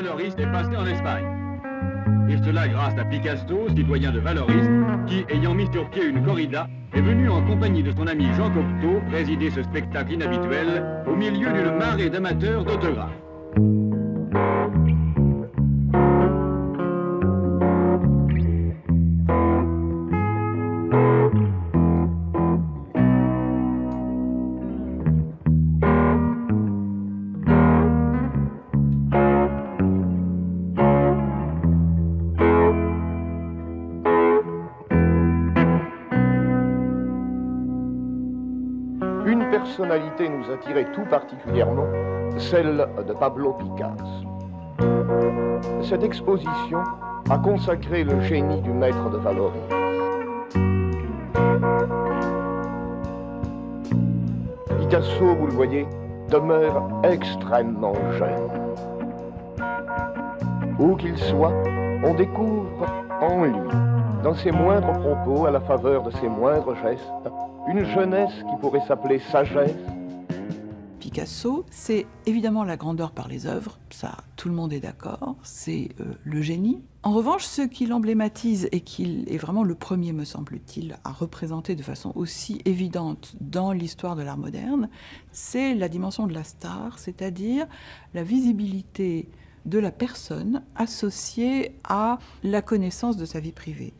Vallauris est passé en Espagne. Et cela grâce à Picasso, citoyen de Vallauris, qui, ayant mis sur pied une corrida, est venu en compagnie de son ami Jean Cocteau présider ce spectacle inhabituel au milieu d'une marée d'amateurs d'autographes. Une personnalité nous attirait tout particulièrement, celle de Pablo Picasso. Cette exposition a consacré le génie du maître de Vallauris. Picasso, vous le voyez, demeure extrêmement jeune. Où qu'il soit, on découvre en lui, dans ses moindres propos, à la faveur de ses moindres gestes, une jeunesse qui pourrait s'appeler sagesse. Picasso, c'est évidemment la grandeur par les œuvres, ça tout le monde est d'accord, c'est le génie. En revanche, ce qui l'emblématise et qui est vraiment le premier, me semble-t-il, à représenter de façon aussi évidente dans l'histoire de l'art moderne, c'est la dimension de la star, c'est-à-dire la visibilité de la personne associée à la connaissance de sa vie privée.